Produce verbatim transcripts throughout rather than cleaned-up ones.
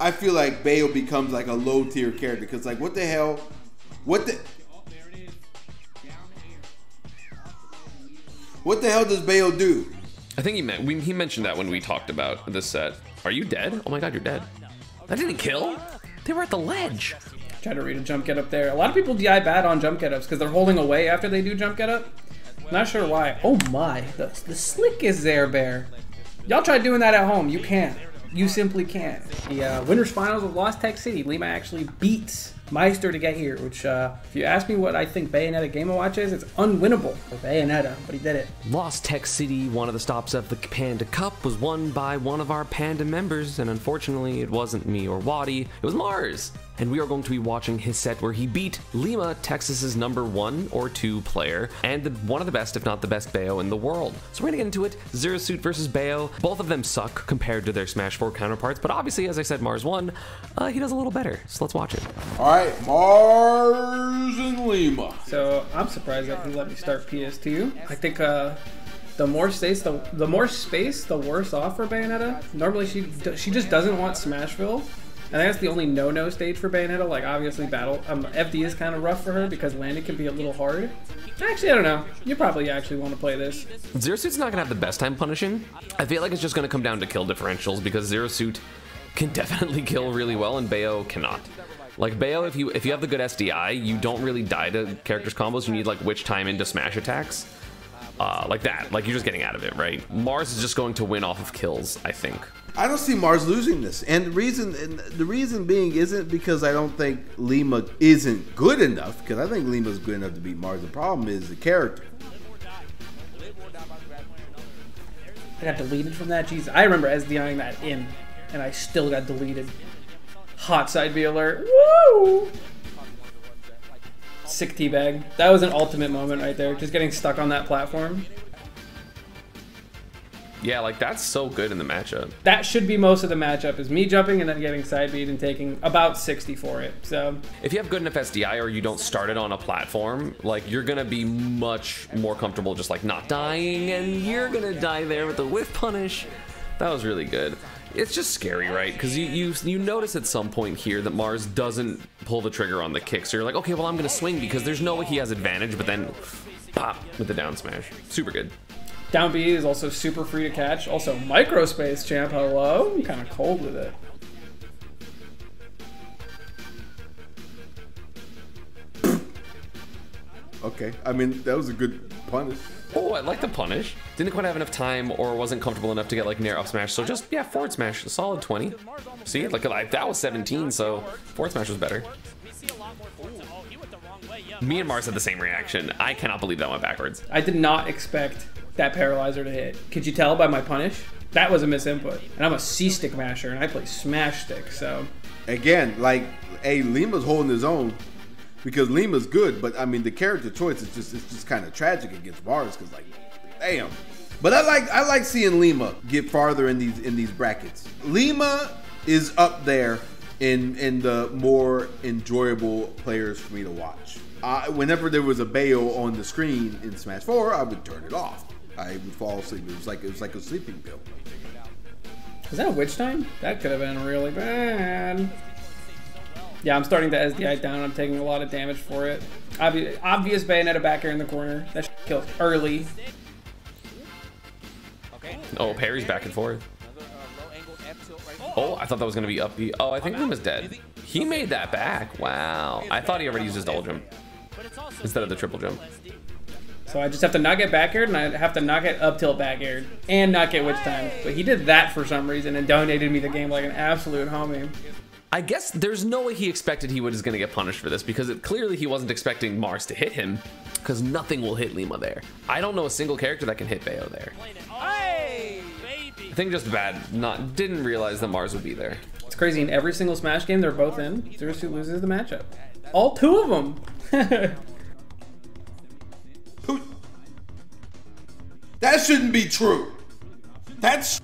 I feel like Bayo becomes like a low tier character because like what the hell, what the, what the hell does Bayo do? I think he meant we, he mentioned that when we talked about this set. Are you dead? Oh my God, you're dead. That didn't kill. They were at the ledge. Try to read a jump get up there. A lot of people D I bad on jump get ups because they're holding away after they do jump get up. Not sure why. Oh my, the, the slick is there, Bear. Y'all try doing that at home. You can't. You simply can't. The uh, winners finals of Lost Tech City. Lima actually beats Meister to get here, which uh, if you ask me what I think Bayonetta Game and Watch is, it's unwinnable for Bayonetta, but he did it. Lost Tech City, one of the stops of the Panda Cup, was won by one of our Panda members, and unfortunately it wasn't me or Wadi, it was Marss. And we are going to be watching his set where he beat Lima, Texas's number one or two player, and the, one of the best, if not the best, Bayo in the world. So we're gonna get into it. Zero Suit versus Bayo. Both of them suck compared to their Smash four counterparts, but obviously, as I said, Marss won. Uh, he does a little better, so let's watch it. All right, Marss and Lima. So I'm surprised that he let me start P S two. I think uh, the more space, the, the more space, the worse off for Bayonetta. Normally, she she just doesn't want Smashville. I think that's the only no-no stage for Bayonetta. Like, obviously, battle um, F D is kind of rough for her because landing can be a little hard. Actually, I don't know. You probably actually want to play this. Zero Suit's not going to have the best time punishing. I feel like it's just going to come down to kill differentials because Zero Suit can definitely kill really well and Bayo cannot. Like, Bayo, if you, if you have the good S D I, you don't really die to characters' combos. You need, like, witch time into smash attacks. Uh, like that. Like, you're just getting out of it, right? Marss is just going to win off of kills, I think. I don't see Marss losing this, and the reason and the reason being isn't because I don't think Lima isn't good enough, because I think Lima's good enough to beat Marss. The problem is the character. I got deleted from that. Jeez, I remember SDIing that in, and I still got deleted. Hot side B alert. Woo! Sick teabag. That was an ultimate moment right there. Just getting stuck on that platform. Yeah, like, that's so good in the matchup. That should be most of the matchup, is me jumping and then getting side beat and taking about sixty for it, so. If you have good enough S D I or you don't start it on a platform, like, you're gonna be much more comfortable just, like, not dying, and you're gonna die there with the whiff punish. That was really good. It's just scary, right? Because you, you you notice at some point here that Marss doesn't pull the trigger on the kick, so you're like, okay, well, I'm gonna swing because there's no way he has advantage, but then pop with the down smash. Super good. Down B is also super free to catch. Also, Microspace Champ, hello? I'm kind of cold with it. Okay, I mean, that was a good punish. Oh, I like the punish. Didn't quite have enough time or wasn't comfortable enough to get like near up smash. So just, yeah, forward smash, a solid twenty. See, like, like that was seventeen, so forward smash was better. Me and Marss had the same reaction. I cannot believe that went backwards. I did not expect that paralyzer to hit. Could you tell by my punish? That was a misinput. And I'm a C-stick masher and I play smash stick, so. Again, like, hey, Lima's holding his own because Lima's good, but I mean, the character choice is just, it's just kind of tragic against Marss because like, damn. But I like, I like seeing Lima get farther in these, in these brackets. Lima is up there in, in the more enjoyable players for me to watch. Uh, whenever there was a Bayo on the screen in Smash four, I would turn it off. I would fall asleep. It was like it was like a sleeping pill. Is that witch time? That could have been really bad. Yeah, I'm starting to S D I down. I'm taking a lot of damage for it. Obvious, obvious Bayonetta back here in the corner. That kills early. Oh, parry's back and forth. Oh, I thought that was gonna be up B. Oh, I think Lima's dead. He made that back. Wow. I thought he already used his double jump instead of the triple jump. So I just have to not get back aired, and I have to not get up tilt back aired, and not get witch time. But he did that for some reason and donated me the game like an absolute homie. I guess there's no way he expected he was gonna get punished for this because it, clearly he wasn't expecting Marss to hit him because nothing will hit Lima there. I don't know a single character that can hit Bayo there. I think just bad, not didn't realize that Marss would be there. It's crazy, in every single Smash game they're both in, Zero Suit loses the matchup. All two of them. That shouldn't be true. That's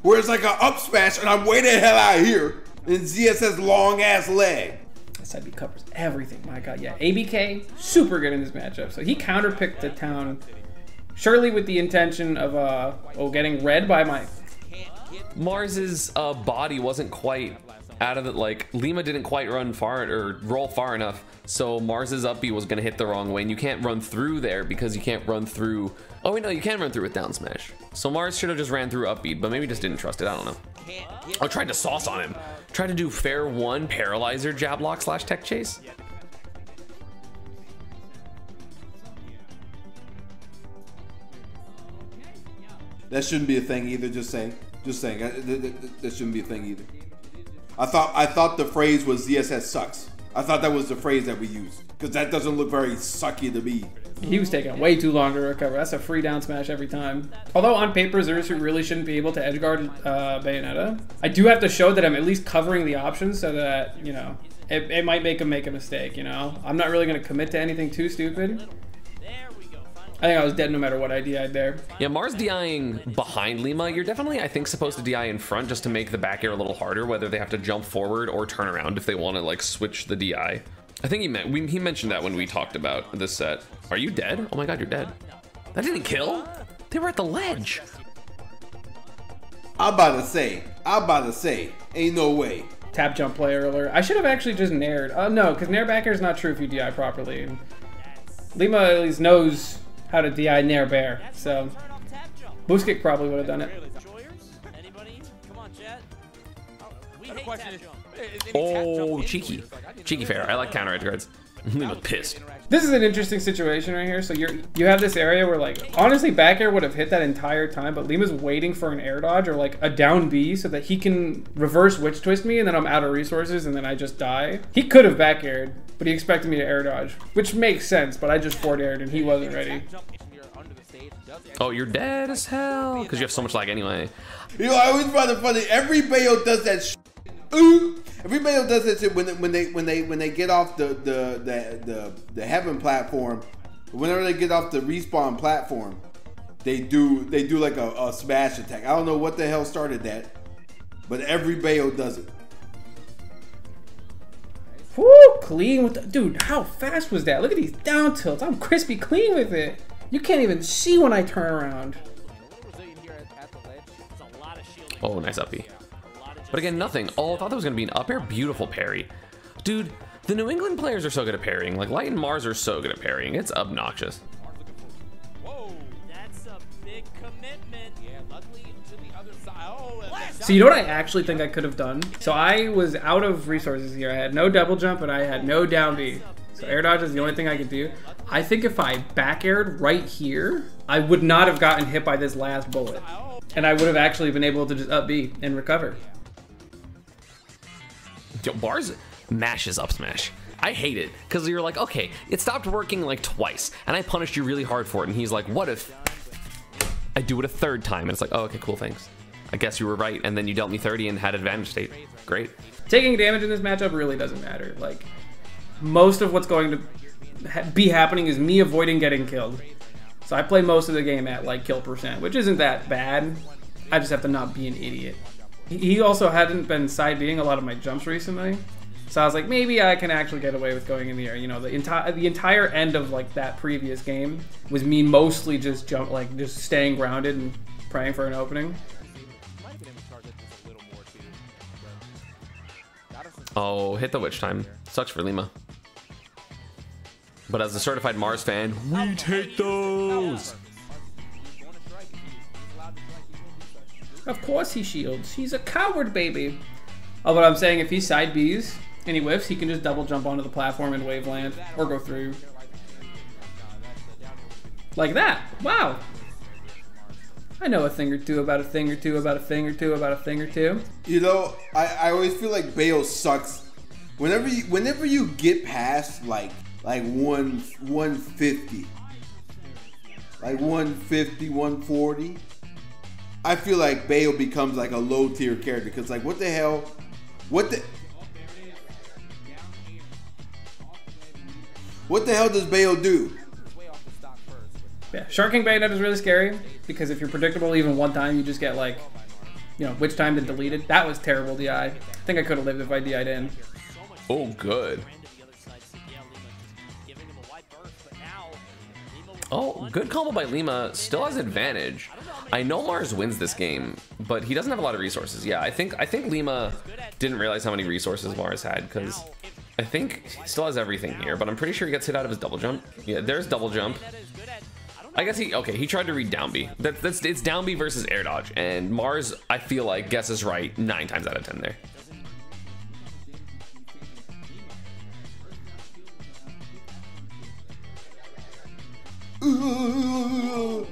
where it's like an up smash and I'm way the hell out of here and Z S S long ass leg. Side B covers everything, my God, yeah. A B K, super good in this matchup. So he counterpicked the town, surely with the intention of, uh, oh, getting read by my Mars's uh, body wasn't quite out of it. Like, Lima didn't quite run far or roll far enough, so Mars's up B was gonna hit the wrong way, and you can't run through there because you can't run through. Oh wait, no, you can run through with down smash. So Marss should have just ran through up B, but maybe just didn't trust it. I don't know. I tried to sauce on him. Tried to do fair one paralyzer jab lock slash tech chase. That shouldn't be a thing either. Just saying. Just saying. That shouldn't be a thing either. I thought I thought the phrase was Z S S sucks. I thought that was the phrase that we used, because that doesn't look very sucky to me. He was taking way too long to recover. That's a free down smash every time. Although on paper, Zero Suit really shouldn't be able to edgeguard uh, Bayonetta. I do have to show that I'm at least covering the options so that, you know, it, it might make him make a mistake, you know? I'm not really going to commit to anything too stupid. I think I was dead no matter what I D I'd there. Yeah, Marss D I-ing behind Lima. You're definitely, I think, supposed to D I in front just to make the back air a little harder, whether they have to jump forward or turn around if they want to, like, switch the D I. I think he meant, we, he mentioned that when we talked about this set. Are you dead? Oh my god, you're dead. That didn't kill? They were at the ledge. I'm about to say, I'm about to say, ain't no way. Tap jump play earlier. I should have actually just nared. Oh, uh, no, because nair back air is not true if you D I properly. Lima at least knows how to D I Nair Bear, so boost kick probably would have done it. Oh, cheeky. Cheeky fair. I like counter edge guards. Lima pissed. This is an interesting situation right here. So you're you have this area where, like, honestly back air would have hit that entire time, but Lima's waiting for an air dodge or like a down B so that he can reverse witch twist me, and then I'm out of resources and then I just die. He could have back aired, but he expected me to air dodge, which makes sense, but I just forward aired and he wasn't ready. Oh, you're dead as hell because you have so much lag anyway. You know, I always find it funny, every Bayo does that sh Ooh. Everybody else does that shit when when they when they when they get off the the the the, the heaven platform. Whenever they get off the respawn platform, they do they do like a, a smash attack. I don't know what the hell started that, but every Bayo does it. Woo, clean with the, dude. How fast was that? Look at these down tilts. I'm crispy clean with it. You can't even see when I turn around. Oh, nice uppie. But again, nothing. Oh, I thought that was going to be an up air. Beautiful parry. Dude, the New England players are so good at parrying. Like, Light and Marss are so good at parrying. It's obnoxious. So you know what I actually think I could have done? So I was out of resources here. I had no double jump and I had no down B. So air dodge is the only thing I could do. I think if I back aired right here, I would not have gotten hit by this last bullet. And I would have actually been able to just up B and recover. Yo, Marss mashes up smash. I hate it, because you're like, okay, it stopped working like twice, and I punished you really hard for it, and he's like, what if I do it a third time? And it's like, oh, okay, cool, thanks. I guess you were right, and then you dealt me thirty and had advantage state. Great. Taking damage in this matchup really doesn't matter. Like, most of what's going to be happening is me avoiding getting killed. So I play most of the game at, like, kill percent, which isn't that bad. I just have to not be an idiot. He also hadn't been side Bing a lot of my jumps recently, so I was like, maybe I can actually get away with going in the air. You know, the entire the entire end of like that previous game was me mostly just jump, like just staying grounded and praying for an opening. Oh, hit the witch time. Sucks for Lima. But as a certified Marss fan, we take those. Of course he shields. He's a coward, baby. Oh, but I'm saying if he side Bs and he whiffs, he can just double jump onto the platform and waveland or go through. Like that. Wow. I know a thing or two about a thing or two about a thing or two about a thing or two. You know, I, I always feel like Bayo sucks. Whenever you, whenever you get past like like one, one fifty, like one fifty, one forty, I feel like Bayo becomes like a low tier character, because like what the hell, what the, what the hell does Bayo do? Yeah, sharking Bayonet is really scary, because if you're predictable even one time, you just get like, you know, which time to delete it. That was terrible D I. I think I could have lived if I D I'd in. Oh, good. Oh, good combo by Lima. Still has advantage. I know Marss wins this game, but he doesn't have a lot of resources. Yeah, I think I think Lima didn't realize how many resources Marss had, because I think he still has everything here, but I'm pretty sure he gets hit out of his double jump. Yeah, there's double jump. I guess he, okay, he tried to read down B. That, that's, it's down B versus air dodge, and Marss, I feel like, guesses right nine times out of ten there. Ooh.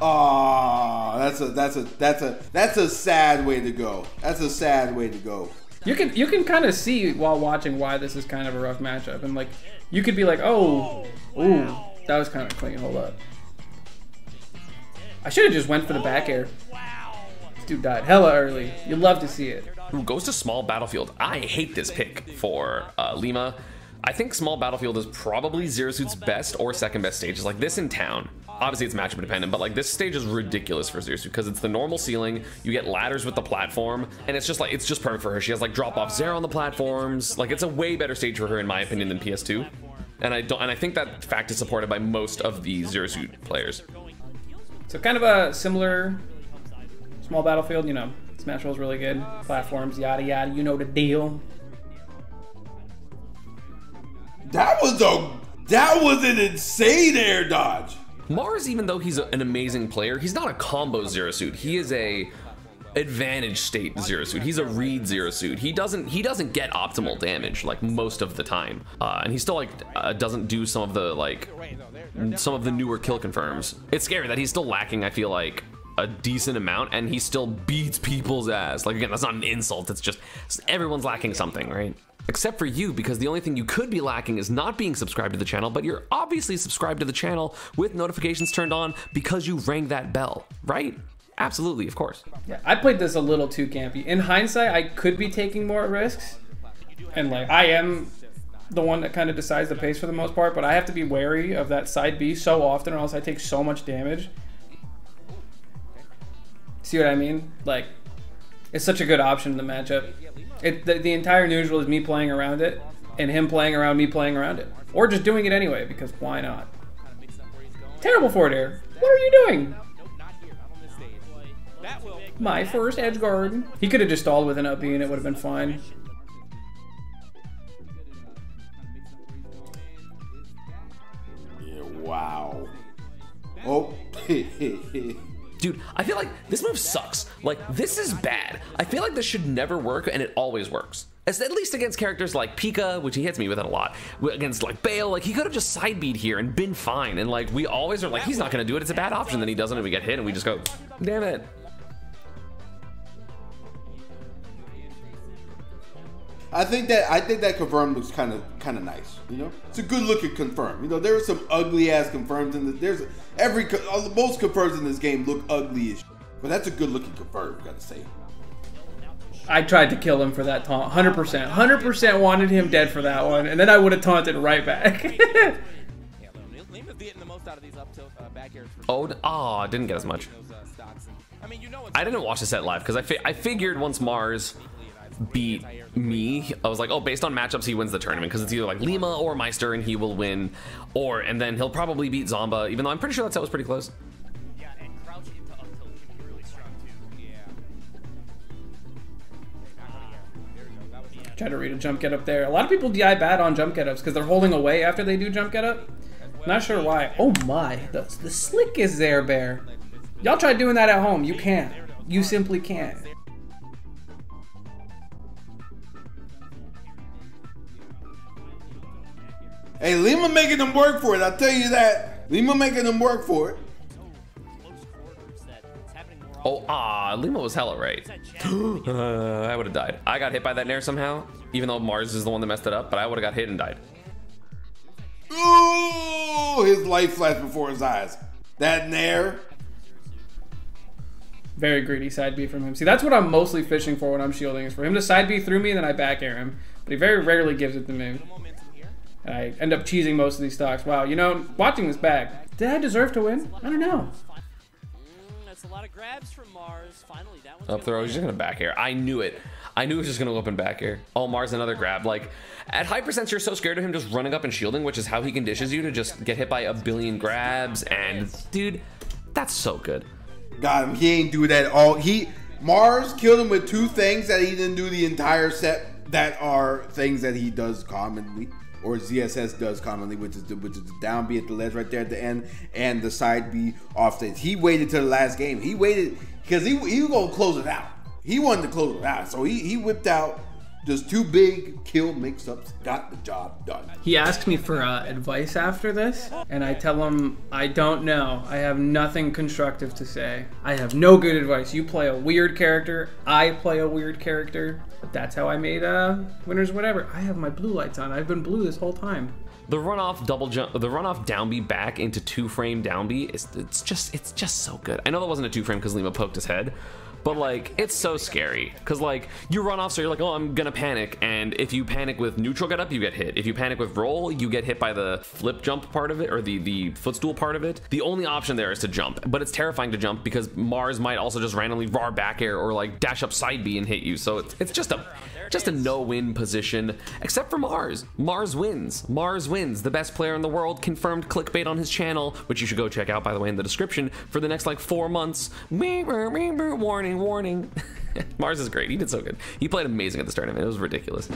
Oh, that's a that's a that's a that's a sad way to go. That's a sad way to go. You can you can kind of see while watching why this is kind of a rough matchup, and like you could be like, oh, ooh, that was kind of clean. Hold up, I should have just went for the back air. This dude died hella early. You love to see it. Who goes to small battlefield? I hate this pick for uh, Lima. I think small battlefield is probably Zero Suit's best or second best stages. Like this in town, obviously it's matchup dependent, but like this stage is ridiculous for Zero Suit because it's the normal ceiling. You get ladders with the platform, and it's just like it's just perfect for her. She has like drop off zero on the platforms. Like it's a way better stage for her in my opinion than P S two, and I don't. And I think that fact is supported by most of the Zero Suit players. So kind of a similar small battlefield. You know, Smashville is really good. Platforms, yada yada. You know the deal. That was a that was an insane air dodge. Marss, even though he's a, an amazing player, he's not a combo Zero Suit. He is a advantage state Zero Suit. He's a read Zero Suit. He doesn't he doesn't get optimal damage like most of the time, uh, and he still like uh, doesn't do some of the like some of the newer kill confirms. It's scary that he's still lacking. I feel like a decent amount, and he still beats people's ass. Like again, that's not an insult. It's just everyone's lacking something, right? Except for you, because the only thing you could be lacking is not being subscribed to the channel, but you're obviously subscribed to the channel with notifications turned on because you rang that bell, right? Absolutely, of course. Yeah, I played this a little too campy. In hindsight, I could be taking more risks, and like I am the one that kind of decides the pace for the most part, but I have to be wary of that side B so often or else I take so much damage. See what I mean? Like, it's such a good option in the matchup. It, the, the entire neutral is me playing around it, and him playing around me playing around it. Or just doing it anyway, because why not? Terrible forward air. What are you doing? My first edge guard. He could have just stalled with an up B and it would have been fine. Yeah, wow. Oh. Dude, I feel like this move sucks. Like, this is bad. I feel like this should never work, and it always works. As, at least against characters like Pika, which he hits me with it a lot. Against, like, Bale, like, he could have just side beat here and been fine. And, like, we always are like, he's not going to do it. It's a bad option. Then he doesn't, and we get hit, and we just go, damn it. I think that I think that confirm looks kind of kind of nice, you know. It's a good looking confirm. You know, there are some ugly ass confirms in this. There's every most confirms in this game look ugly as shit, but that's a good looking confirm. Gotta say. I tried to kill him for that taunt, one hundred percent. one hundred percent wanted him dead for that one, and then I would have taunted right back. Oh, ah, oh, didn't get as much. I didn't watch the set live because I fi I figured once Marss beat me, I was like, oh, based on matchups he wins the tournament because it's either like Lima or Meister and he will win, or and then he'll probably beat Zomba, even though I'm pretty sure that set was pretty close. Yeah, and crouch into up tilt can be really strong too. Yeah. There we go. That was try to read a jump get up there. A lot of people D I bad on jump get ups because they're holding away after they do jump get up. Not sure why. Oh my, the, the slick is there, Bear. Y'all try doing that at home. You can't. You simply can't. Hey, Lima making them work for it, I'll tell you that. Lima making them work for it. Oh, ah, Lima was hella right. uh, I would have died. I got hit by that nair somehow, even though Marss is the one that messed it up, but I would have got hit and died. Ooh, his life flashed before his eyes. That nair. Very greedy side B from him. See, that's what I'm mostly fishing for when I'm shielding, is for him to side B through me and then I back air him, but he very rarely gives it to me. And I end up cheesing most of these stocks. Wow, you know, watching this back, did I deserve to win? I don't know. Mm, that's a lot of grabs from Marss. Finally, that one's up throw, he's just gonna back air. I knew it. I knew he was just gonna open back air. Oh, Marss, another grab. Like, at high percents, you're so scared of him just running up and shielding, which is how he conditions you to just get hit by a billion grabs. And dude, that's so good. Got him. He ain't do that all. He Marss killed him with two things that he didn't do the entire set. That are things that he does commonly, or Z S S does commonly, which is the, which is the down B at the ledge right there at the end, and the side B off stage. He waited till the last game. He waited because he he was gonna close it out. He wanted to close it out, so he he whipped out. Just two big kill mix-ups, got the job done. He asked me for uh, advice after this, and I tell him, I don't know. I have nothing constructive to say. I have no good advice. You play a weird character, I play a weird character. But that's how I made uh, winners whatever. I have my blue lights on. I've been blue this whole time. The runoff double jump, the runoff down B back into two frame down B, it's, it's, just, it's just so good. I know that wasn't a two frame because Lima poked his head, but like, it's so scary. Cause like, you run off, so you're like, oh, I'm gonna panic. And if you panic with neutral get up, you get hit. If you panic with roll, you get hit by the flip jump part of it, or the, the footstool part of it. The only option there is to jump, but it's terrifying to jump because Marss might also just randomly raw back air or like dash up side B and hit you. So it's, it's just a just a no-win position, except for Marss. Marss wins, Marss wins. The best player in the world, confirmed clickbait on his channel, which you should go check out, by the way, in the description for the next like four months. Warning. Warning. Marss is great. He did so good. He played amazing at this tournament. It was ridiculous.